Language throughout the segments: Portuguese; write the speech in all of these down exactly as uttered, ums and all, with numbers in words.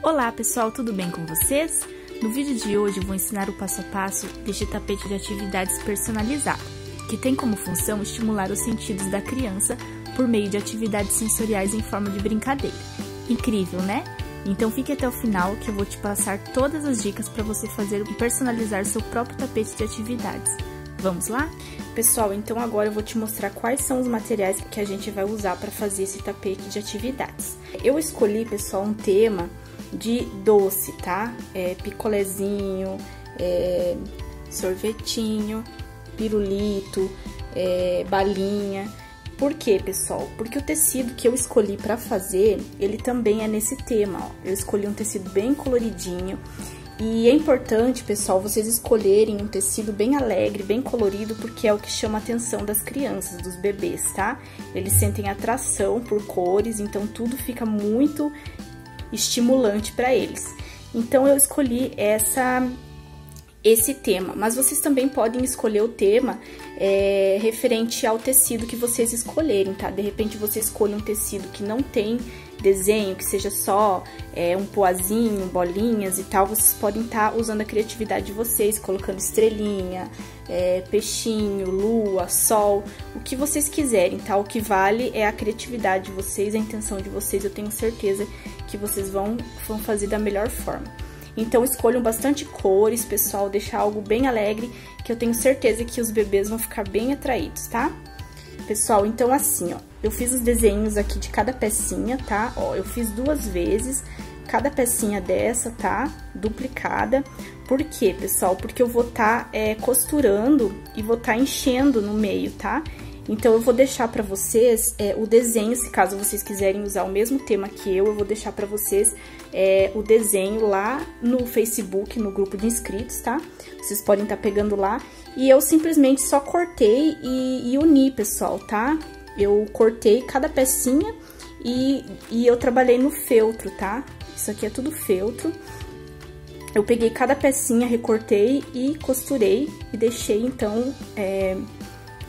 Olá pessoal, tudo bem com vocês? No vídeo de hoje eu vou ensinar o passo a passo deste tapete de atividades personalizado, que tem como função estimular os sentidos da criança por meio de atividades sensoriais em forma de brincadeira. Incrível, né? Então fique até o final que eu vou te passar todas as dicas para você fazer e personalizar seu próprio tapete de atividades. Vamos lá? Pessoal, então agora eu vou te mostrar quais são os materiais que a gente vai usar para fazer esse tapete de atividades. Eu escolhi, pessoal, um tema de doce, tá? É, picolézinho, é, sorvetinho, pirulito, é, balinha. Por quê, pessoal? Porque o tecido que eu escolhi para fazer, ele também é nesse tema, ó. Eu escolhi um tecido bem coloridinho. E é importante, pessoal, vocês escolherem um tecido bem alegre, bem colorido, porque é o que chama a atenção das crianças, dos bebês, tá? Eles sentem atração por cores, então tudo fica muito estimulante para eles. Então eu escolhi essa esse tema, mas vocês também podem escolher o tema é, referente ao tecido que vocês escolherem, tá? De repente você escolhe um tecido que não tem desenho, que seja só é, um poazinho, bolinhas e tal, vocês podem estar usando a criatividade de vocês, colocando estrelinha, é, peixinho, lua, sol, o que vocês quiserem, tá? O que vale é a criatividade de vocês, a intenção de vocês, eu tenho certeza que vocês vão, vão fazer da melhor forma. Então escolham bastante cores, pessoal, deixar algo bem alegre, que eu tenho certeza que os bebês vão ficar bem atraídos, tá? Pessoal, então assim, ó, eu fiz os desenhos aqui de cada pecinha, tá? Ó, eu fiz duas vezes, cada pecinha dessa, tá? Duplicada. Por quê, pessoal? Porque eu vou tá é, costurando e vou tá enchendo no meio, tá? Então, eu vou deixar pra vocês é, o desenho, se caso vocês quiserem usar o mesmo tema que eu, eu vou deixar pra vocês é, o desenho lá no Facebook, no grupo de inscritos, tá? Vocês podem estar pegando lá. E eu simplesmente só cortei e, e uni, pessoal, tá? Eu cortei cada pecinha e, e eu trabalhei no feltro, tá? Isso aqui é tudo feltro. Eu peguei cada pecinha, recortei e costurei e deixei, então, é...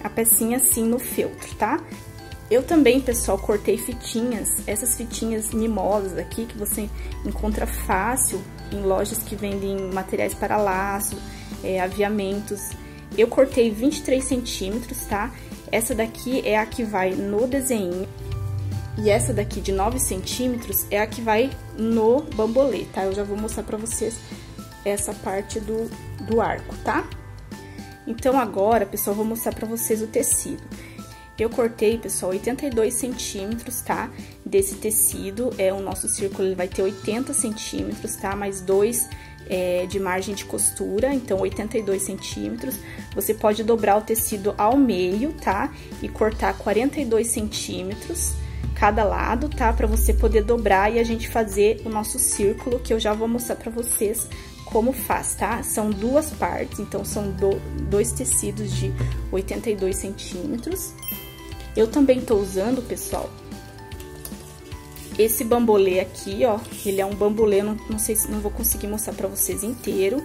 a pecinha assim no feltro, tá? Eu também, pessoal, cortei fitinhas, essas fitinhas mimosas aqui que você encontra fácil em lojas que vendem materiais para laço, é, aviamentos. Eu cortei vinte e três centímetros, tá? Essa daqui é a que vai no desenho e essa daqui de nove centímetros é a que vai no bambolê, tá? Eu já vou mostrar pra vocês essa parte do, do arco, tá? Então, agora, pessoal, vou mostrar pra vocês o tecido. Eu cortei, pessoal, oitenta e dois centímetros, tá? Desse tecido, é, o nosso círculo ele vai ter oitenta centímetros, tá? Mais dois é, de margem de costura, então oitenta e dois centímetros. Você pode dobrar o tecido ao meio, tá? E cortar quarenta e dois centímetros cada lado, tá? Pra você poder dobrar e a gente fazer o nosso círculo, que eu já vou mostrar pra vocês como faz, tá? São duas partes, então são do, dois tecidos de oitenta e dois centímetros. Eu também tô usando, pessoal, esse bambolê aqui, ó. Ele é um bambolê, não, não sei se não vou conseguir mostrar pra vocês inteiro,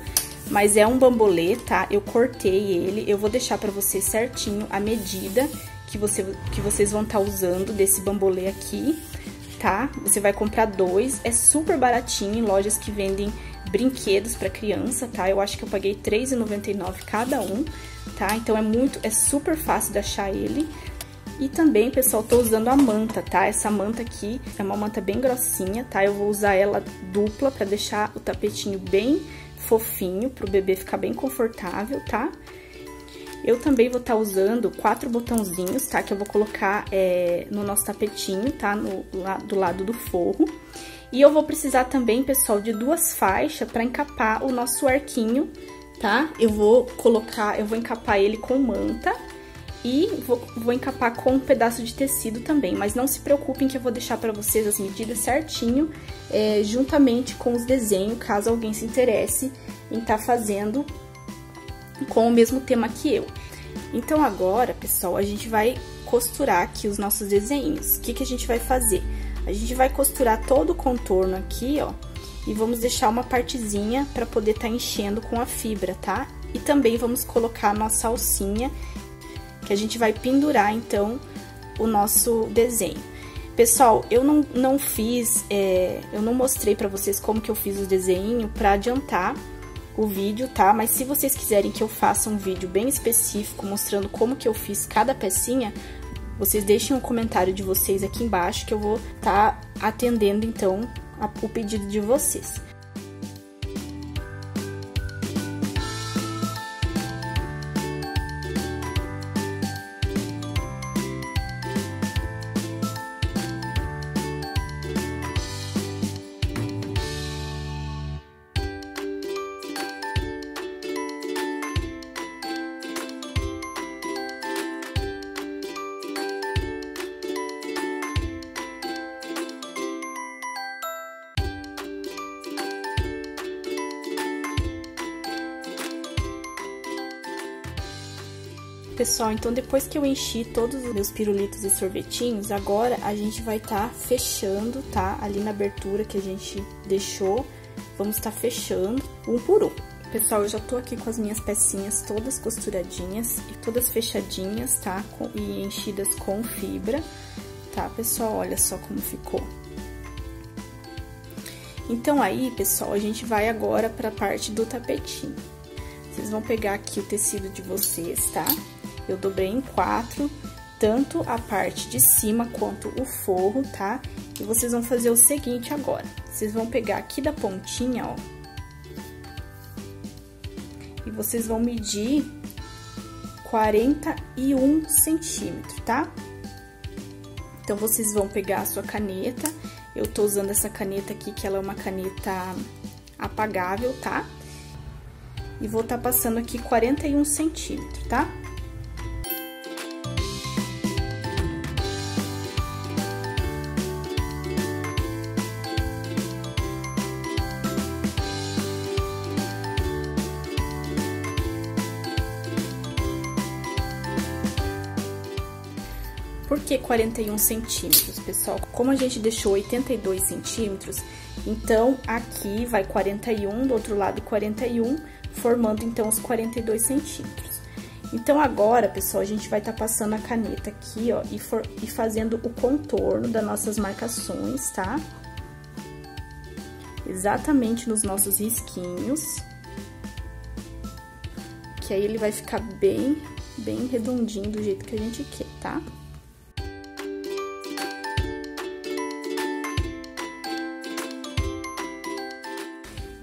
mas é um bambolê, tá? Eu cortei ele, eu vou deixar pra vocês certinho a medida que, você, que vocês vão tá usando desse bambolê aqui, tá? Você vai comprar dois, é super baratinho em lojas que vendem brinquedos para criança, tá? Eu acho que eu paguei três reais e noventa e nove centavos cada um, tá? Então é muito, é super fácil de achar ele. E também, pessoal, tô usando a manta, tá? Essa manta aqui é uma manta bem grossinha, tá? Eu vou usar ela dupla para deixar o tapetinho bem fofinho, pro bebê ficar bem confortável, tá? Eu também vou estar tá usando quatro botãozinhos, tá? Que eu vou colocar é, no nosso tapetinho, tá? No, lá, do lado do forro. E eu vou precisar também, pessoal, de duas faixas para encapar o nosso arquinho, tá? Eu vou colocar, eu vou encapar ele com manta e vou, vou encapar com um pedaço de tecido também. Mas não se preocupem que eu vou deixar para vocês as medidas certinho, é, juntamente com os desenhos, caso alguém se interesse em estar fazendo com o mesmo tema que eu. Então agora, pessoal, a gente vai costurar aqui os nossos desenhos. O que, que a gente vai fazer? A gente vai costurar todo o contorno aqui, ó, e vamos deixar uma partezinha para poder estar enchendo com a fibra, tá? E também vamos colocar a nossa alcinha, que a gente vai pendurar, então, o nosso desenho. Pessoal, eu não, não fiz, é, eu não mostrei pra vocês como que eu fiz o desenho pra adiantar o vídeo, tá? Mas se vocês quiserem que eu faça um vídeo bem específico mostrando como que eu fiz cada pecinha, vocês deixem um comentário de vocês aqui embaixo que eu vou tá atendendo, então, a, o pedido de vocês. Pessoal, então depois que eu enchi todos os meus pirulitos e sorvetinhos, agora a gente vai tá fechando, tá? Ali na abertura que a gente deixou, vamos tá fechando um por um. Pessoal, eu já tô aqui com as minhas pecinhas todas costuradinhas e todas fechadinhas, tá? Com, e enchidas com fibra, tá, pessoal? Olha só como ficou. Então aí, pessoal, a gente vai agora pra parte do tapetinho. Vocês vão pegar aqui o tecido de vocês, tá? Eu dobrei em quatro, tanto a parte de cima quanto o forro, tá? E vocês vão fazer o seguinte agora. Vocês vão pegar aqui da pontinha, ó. E vocês vão medir quarenta e um centímetros, tá? Então, vocês vão pegar a sua caneta. Eu tô usando essa caneta aqui, que ela é uma caneta apagável, tá? E vou tá passando aqui quarenta e um centímetros, tá? Por que quarenta e um centímetros, pessoal? Como a gente deixou oitenta e dois centímetros, então aqui vai quarenta e um, do outro lado quarenta e um, formando então os quarenta e dois centímetros. Então agora, pessoal, a gente vai tá passando a caneta aqui, ó, e, for, e fazendo o contorno das nossas marcações, tá? Exatamente nos nossos risquinhos. Que aí ele vai ficar bem, bem redondinho do jeito que a gente quer, tá?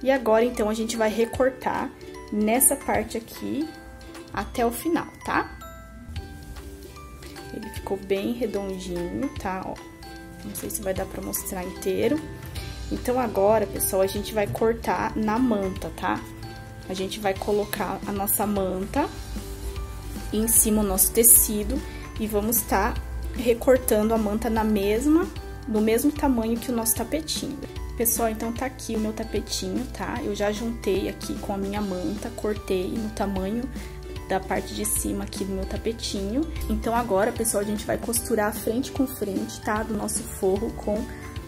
E agora, então, a gente vai recortar nessa parte aqui até o final, tá? Ele ficou bem redondinho, tá? Ó, não sei se vai dar pra mostrar inteiro. Então, agora, pessoal, a gente vai cortar na manta, tá? A gente vai colocar a nossa manta e em cima o nosso tecido e vamos tá recortando a manta na mesma, no mesmo tamanho que o nosso tapetinho. Pessoal, então tá aqui o meu tapetinho, tá? Eu já juntei aqui com a minha manta, cortei no tamanho da parte de cima aqui do meu tapetinho. Então agora, pessoal, a gente vai costurar frente com frente, tá? Do nosso forro com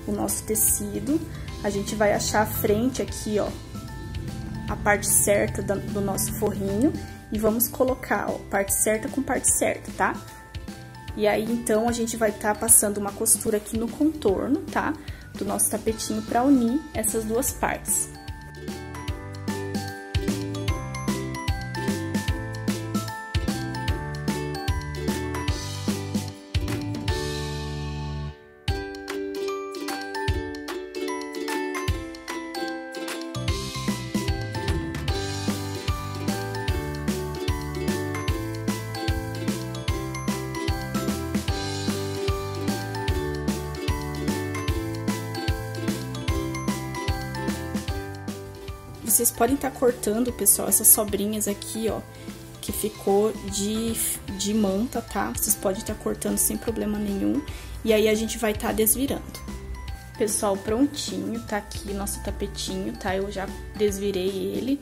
o nosso tecido. A gente vai achar a frente aqui, ó, a parte certa do nosso forrinho. E vamos colocar, ó, parte certa com parte certa, tá? E aí, então, a gente vai tá passando uma costura aqui no contorno, tá? Do nosso tapetinho para unir essas duas partes. Vocês podem estar cortando, pessoal, essas sobrinhas aqui, ó, que ficou de, de manta, tá? Vocês podem estar cortando sem problema nenhum. E aí, a gente vai estar desvirando. Pessoal, prontinho, tá aqui nosso tapetinho, tá? Eu já desvirei ele.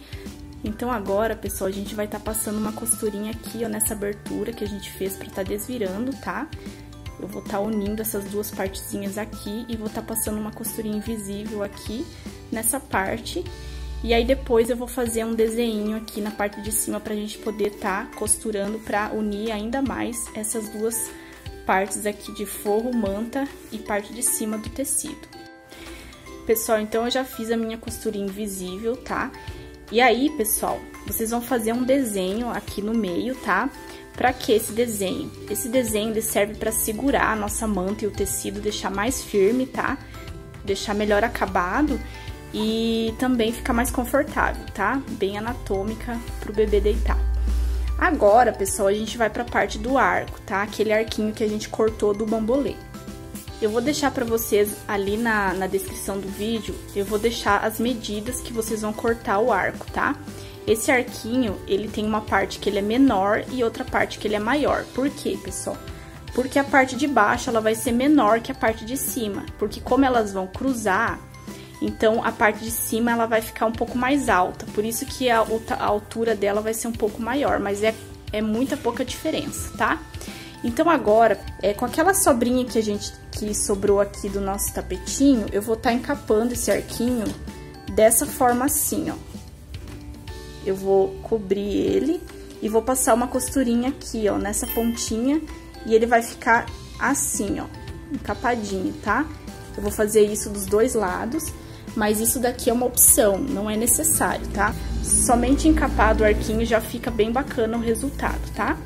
Então, agora, pessoal, a gente vai estar passando uma costurinha aqui, ó, nessa abertura que a gente fez pra estar desvirando, tá? Eu vou estar unindo essas duas partezinhas aqui e vou estar passando uma costurinha invisível aqui nessa parte. E aí, depois eu vou fazer um desenho aqui na parte de cima pra gente poder tá costurando pra unir ainda mais essas duas partes aqui de forro, manta e parte de cima do tecido. Pessoal, então eu já fiz a minha costura invisível, tá? E aí, pessoal, vocês vão fazer um desenho aqui no meio, tá? Pra que esse desenho? Esse desenho, ele serve pra segurar a nossa manta e o tecido, deixar mais firme, tá? Deixar melhor acabado e também ficar mais confortável, tá? Bem anatômica pro bebê deitar. Agora, pessoal, a gente vai pra parte do arco, tá? Aquele arquinho que a gente cortou do bambolê. Eu vou deixar pra vocês ali na, na descrição do vídeo, eu vou deixar as medidas que vocês vão cortar o arco, tá? Esse arquinho, ele tem uma parte que ele é menor e outra parte que ele é maior. Por quê, pessoal? Porque a parte de baixo, ela vai ser menor que a parte de cima. Porque como elas vão cruzar, então a parte de cima, ela vai ficar um pouco mais alta. Por isso que a, a altura dela vai ser um pouco maior, mas é, é muita pouca diferença, tá? Então agora, é, com aquela sobrinha que a gente que sobrou aqui do nosso tapetinho, eu vou estar encapando esse arquinho dessa forma assim, ó. Eu vou cobrir ele e vou passar uma costurinha aqui, ó, nessa pontinha, e ele vai ficar assim, ó, encapadinho, tá? Eu vou fazer isso dos dois lados, mas isso daqui é uma opção, não é necessário, tá? Somente encapado o arquinho já fica bem bacana o resultado, tá?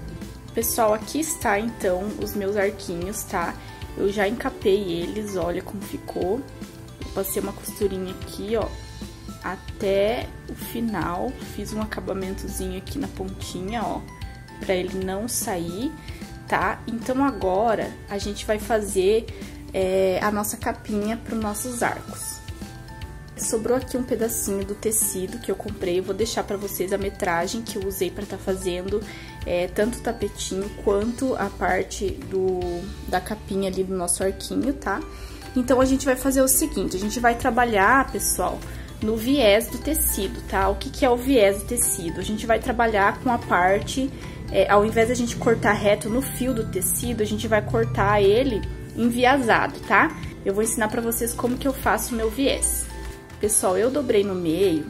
Pessoal, aqui está, então, os meus arquinhos, tá? Eu já encapei eles, olha como ficou. Eu passei uma costurinha aqui, ó, até o final, fiz um acabamentozinho aqui na pontinha, ó, pra ele não sair, tá? Então agora a gente vai fazer é, a nossa capinha pros nossos arcos. Sobrou aqui um pedacinho do tecido que eu comprei, eu vou deixar pra vocês a metragem que eu usei pra tá fazendo é, tanto o tapetinho quanto a parte do, da capinha ali do nosso arquinho, tá? Então a gente vai fazer o seguinte, a gente vai trabalhar, pessoal, no viés do tecido, tá? O que que é o viés do tecido? A gente vai trabalhar com a parte, é, ao invés de a gente cortar reto no fio do tecido, a gente vai cortar ele enviesado, tá? Eu vou ensinar pra vocês como que eu faço o meu viés. Pessoal, eu dobrei no meio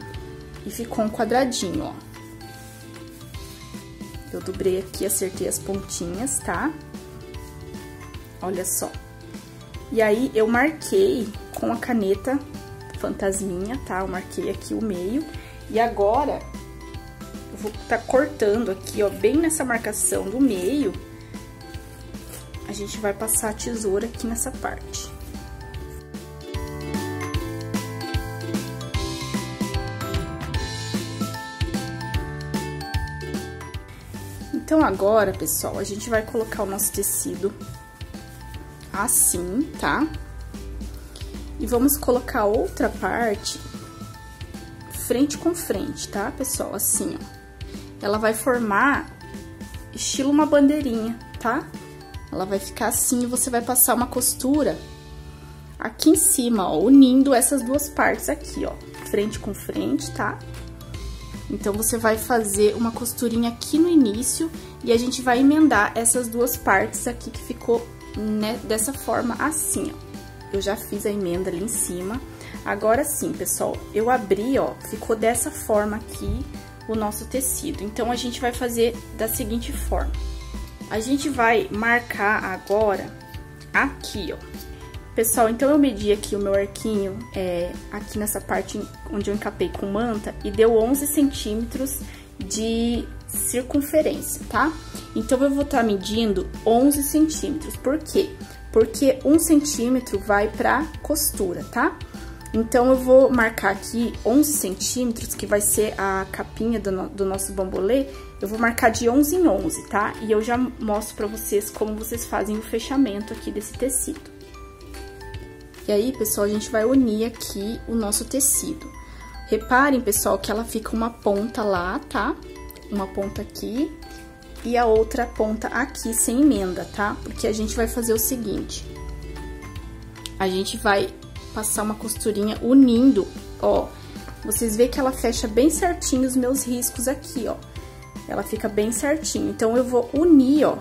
e ficou um quadradinho, ó. Eu dobrei aqui, acertei as pontinhas, tá? Olha só. E aí, eu marquei com a caneta fantasminha, tá? Eu marquei aqui o meio e agora eu vou tá cortando aqui, ó, bem nessa marcação do meio. A gente vai passar a tesoura aqui nessa parte. Então agora, pessoal, a gente vai colocar o nosso tecido assim, tá? E vamos colocar outra parte frente com frente, tá, pessoal? Assim, ó. Ela vai formar estilo uma bandeirinha, tá? Ela vai ficar assim e você vai passar uma costura aqui em cima, ó, unindo essas duas partes aqui, ó, frente com frente, tá? Então, você vai fazer uma costurinha aqui no início e a gente vai emendar essas duas partes aqui que ficou, né, dessa forma assim, ó. Eu já fiz a emenda ali em cima. Agora sim, pessoal, eu abri, ó, ficou dessa forma aqui o nosso tecido. Então, a gente vai fazer da seguinte forma. A gente vai marcar agora aqui, ó. Pessoal, então eu medi aqui o meu arquinho, é, aqui nessa parte onde eu encapei com manta, e deu onze centímetros de circunferência, tá? Então, eu vou estar medindo onze centímetros. Por quê? Porque um centímetro vai pra costura, tá? Então, eu vou marcar aqui onze centímetros, que vai ser a capinha do, no, do nosso bambolê. Eu vou marcar de onze em onze, tá? E eu já mostro pra vocês como vocês fazem o fechamento aqui desse tecido. E aí, pessoal, a gente vai unir aqui o nosso tecido. Reparem, pessoal, que ela fica uma ponta lá, tá? Uma ponta aqui. E a outra ponta aqui sem emenda, tá? Porque a gente vai fazer o seguinte. A gente vai passar uma costurinha unindo, ó. Vocês veem que ela fecha bem certinho os meus riscos aqui, ó. Ela fica bem certinho. Então, eu vou unir, ó,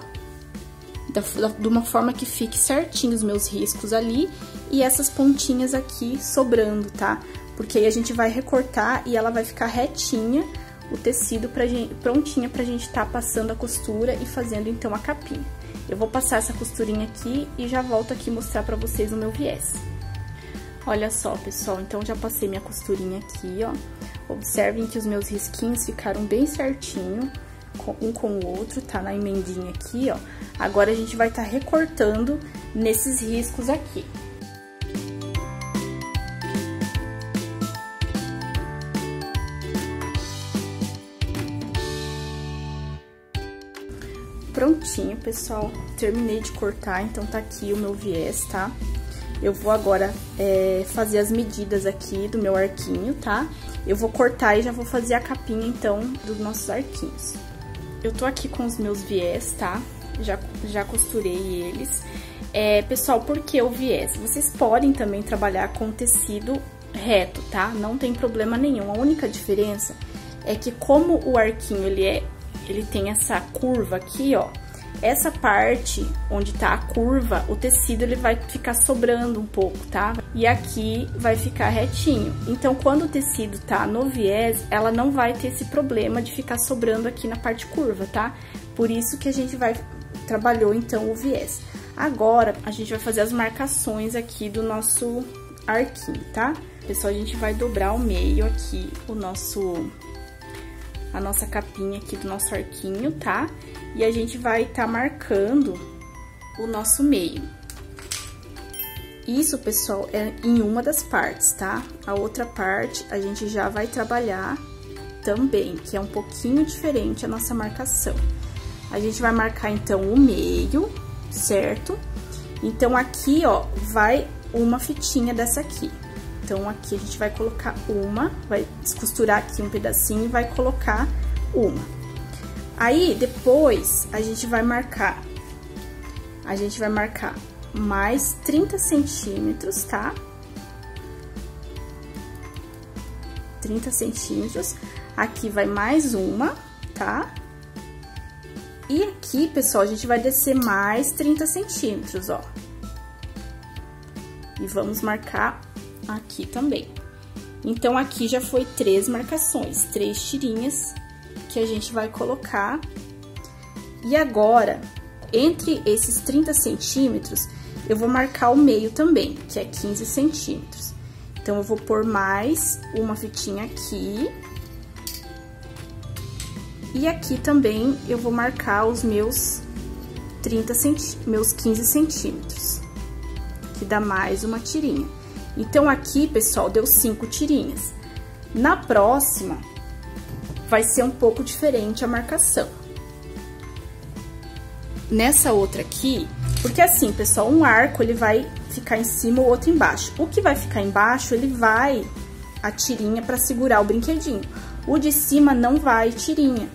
da, da, de uma forma que fique certinho os meus riscos ali. E essas pontinhas aqui sobrando, tá? Porque aí a gente vai recortar e ela vai ficar retinha o tecido pra gente, prontinha pra gente tá passando a costura e fazendo, então, a capinha. Eu vou passar essa costurinha aqui e já volto aqui mostrar pra vocês o meu viés. Olha só, pessoal, então já passei minha costurinha aqui, ó. Observem que os meus risquinhos ficaram bem certinho, um com o outro, tá? Na emendinha aqui, ó. Agora a gente vai tá recortando nesses riscos aqui. Prontinho, pessoal, terminei de cortar, então tá aqui o meu viés, tá? Eu vou agora é, fazer as medidas aqui do meu arquinho, tá? Eu vou cortar e já vou fazer a capinha, então, dos nossos arquinhos. Eu tô aqui com os meus viés, tá? Já, já costurei eles. É, pessoal, por que o viés? Vocês podem também trabalhar com tecido reto, tá? Não tem problema nenhum. A única diferença é que como o arquinho, ele é... ele tem essa curva aqui, ó, essa parte onde tá a curva, o tecido ele vai ficar sobrando um pouco, tá? E aqui vai ficar retinho. Então, quando o tecido tá no viés, ela não vai ter esse problema de ficar sobrando aqui na parte curva, tá? Por isso que a gente vai, trabalhou então o viés. Agora, a gente vai fazer as marcações aqui do nosso arquinho, tá? Pessoal, a gente vai dobrar ao meio aqui o nosso... a nossa capinha aqui do nosso arquinho, tá? E a gente vai tá marcando o nosso meio. Isso, pessoal, é em uma das partes, tá? A outra parte a gente já vai trabalhar também, que é um pouquinho diferente a nossa marcação. A gente vai marcar, então, o meio, certo? Então, aqui, ó, vai uma fitinha dessa aqui. Então, aqui a gente vai colocar uma, vai descosturar aqui um pedacinho e vai colocar uma. Aí, depois, a gente vai marcar, a gente vai marcar mais trinta centímetros, tá? trinta centímetros. Aqui vai mais uma, tá? E aqui, pessoal, a gente vai descer mais trinta centímetros, ó. E vamos marcar aqui também. Então, aqui já foi três marcações, três tirinhas que a gente vai colocar. E agora, entre esses trinta centímetros, eu vou marcar o meio também, que é quinze centímetros. Então, eu vou pôr mais uma fitinha aqui. E aqui também eu vou marcar os meus trinta centímetros, meus quinze centímetros, que dá mais uma tirinha. Então, aqui, pessoal, deu cinco tirinhas. Na próxima, vai ser um pouco diferente a marcação. Nessa outra aqui, porque assim, pessoal, um arco, ele vai ficar em cima, o outro embaixo. O que vai ficar embaixo, ele vai a tirinha pra segurar o brinquedinho. O de cima não vai tirinha.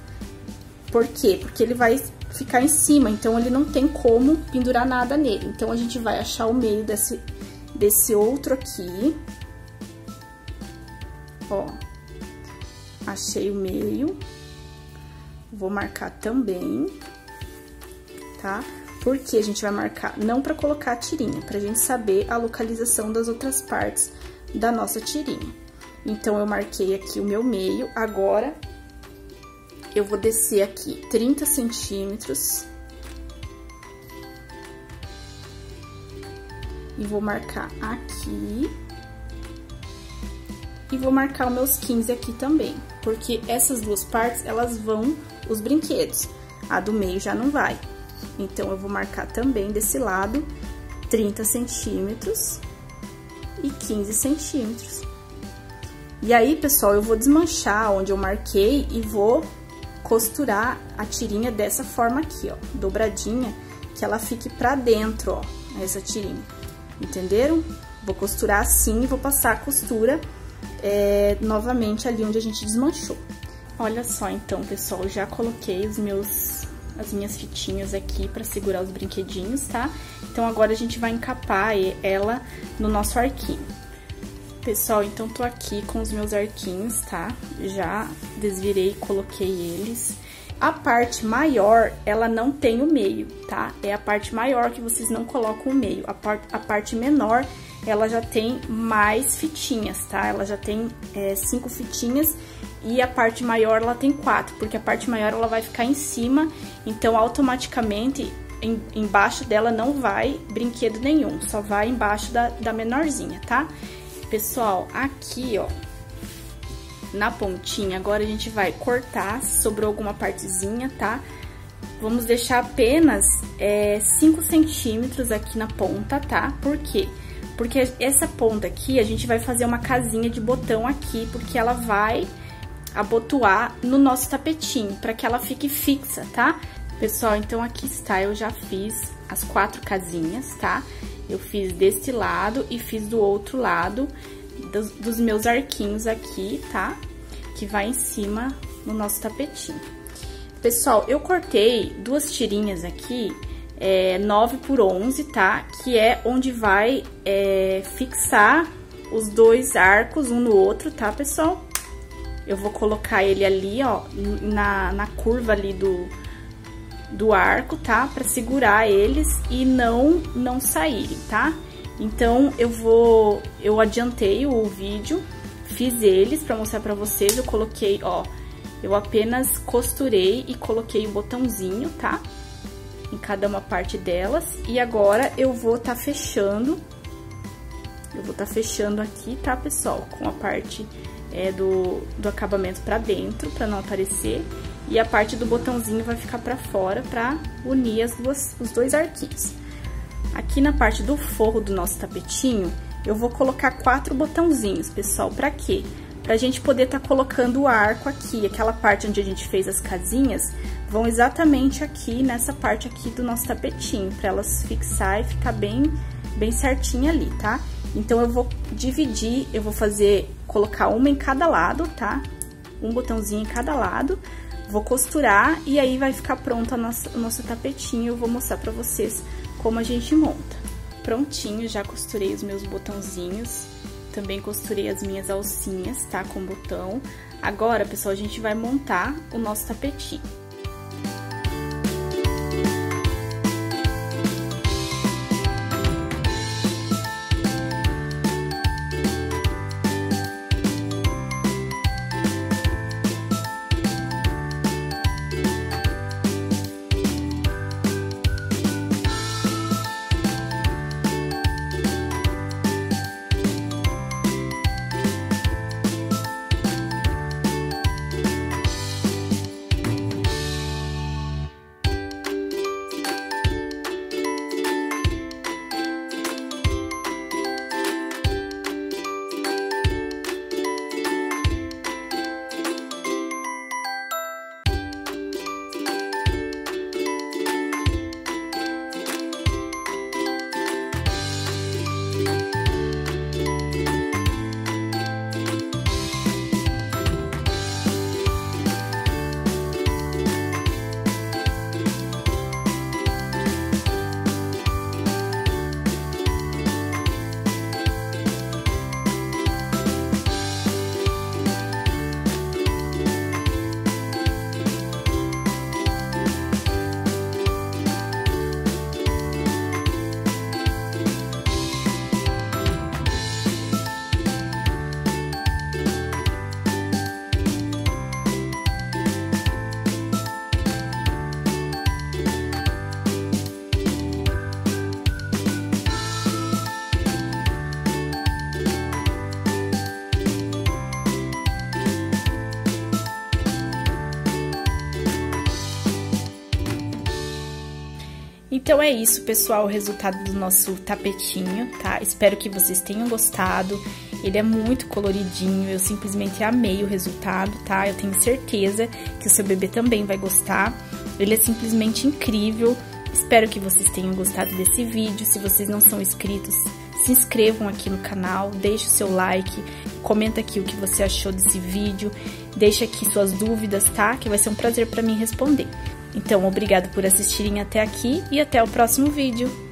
Por quê? Porque ele vai ficar em cima, então ele não tem como pendurar nada nele. Então, a gente vai achar o meio desse... desse outro aqui, ó, achei o meio, vou marcar também, tá? Porque a gente vai marcar, não pra colocar a tirinha, pra gente saber a localização das outras partes da nossa tirinha. Então, eu marquei aqui o meu meio, agora eu vou descer aqui trinta centímetros... E vou marcar aqui. E vou marcar os meus quinze aqui também. Porque essas duas partes, elas vão os brinquedos. A do meio já não vai. Então, eu vou marcar também desse lado trinta centímetros e quinze centímetros. E aí, pessoal, eu vou desmanchar onde eu marquei e vou costurar a tirinha dessa forma aqui, ó. Dobradinha, que ela fique pra dentro, ó, essa tirinha. Entenderam? Vou costurar assim e vou passar a costura é, novamente ali onde a gente desmanchou. Olha só, então, pessoal, já coloquei os meus, as minhas fitinhas aqui pra segurar os brinquedinhos, tá? Então, agora a gente vai encapar ela no nosso arquinho. Pessoal, então, tô aqui com os meus arquinhos, tá? Já desvirei e coloquei eles. A parte maior, ela não tem o meio, tá? É a parte maior que vocês não colocam o meio. A, par a parte menor, ela já tem mais fitinhas, tá? Ela já tem é, cinco fitinhas e a parte maior, ela tem quatro. Porque a parte maior, ela vai ficar em cima, então, automaticamente, em, embaixo dela não vai brinquedo nenhum, só vai embaixo da, da menorzinha, tá? Pessoal, aqui, ó, na pontinha, agora a gente vai cortar, se sobrou alguma partezinha, tá? Vamos deixar apenas é, cinco centímetros aqui na ponta, tá? Por quê? Porque essa ponta aqui, a gente vai fazer uma casinha de botão aqui, porque ela vai abotoar no nosso tapetinho, pra que ela fique fixa, tá? Pessoal, então aqui está, eu já fiz as quatro casinhas, tá? Eu fiz desse lado e fiz do outro lado dos, dos meus arquinhos aqui, tá? Que vai em cima no nosso tapetinho. Pessoal, eu cortei duas tirinhas aqui, é, nove por onze, tá? Que é onde vai é, fixar os dois arcos um no outro, tá, pessoal? Eu vou colocar ele ali, ó, na, na curva ali do... do arco, tá? Pra segurar eles e não, não saírem, tá? Então, eu vou... Eu adiantei o vídeo, fiz eles pra mostrar pra vocês, eu coloquei, ó... Eu apenas costurei e coloquei o botãozinho, tá? Em cada uma parte delas. E agora, eu vou tá fechando... Eu vou tá fechando aqui, tá, pessoal? Com a parte é, do, do acabamento pra dentro, pra não aparecer... E a parte do botãozinho vai ficar pra fora pra unir as duas, os dois arquinhos. Aqui na parte do forro do nosso tapetinho, eu vou colocar quatro botãozinhos, pessoal. Pra quê? Pra gente poder tá colocando o arco aqui. Aquela parte onde a gente fez as casinhas, vão exatamente aqui, nessa parte aqui do nosso tapetinho. Pra elas fixar e ficar bem, bem certinha ali, tá? Então, eu vou dividir, eu vou fazer, colocar uma em cada lado, tá? Um botãozinho em cada lado. Vou costurar e aí vai ficar pronto a nossa, o nosso tapetinho. Eu vou mostrar pra vocês como a gente monta. Prontinho, já costurei os meus botãozinhos. Também costurei as minhas alcinhas, tá? Com botão. Agora, pessoal, a gente vai montar o nosso tapetinho. Então, é isso, pessoal, o resultado do nosso tapetinho, tá? Espero que vocês tenham gostado. Ele é muito coloridinho, eu simplesmente amei o resultado, tá? Eu tenho certeza que o seu bebê também vai gostar. Ele é simplesmente incrível. Espero que vocês tenham gostado desse vídeo. Se vocês não são inscritos, se inscrevam aqui no canal, deixe o seu like, comenta aqui o que você achou desse vídeo, deixa aqui suas dúvidas, tá? Que vai ser um prazer pra mim responder. Então, obrigado por assistirem até aqui e até o próximo vídeo!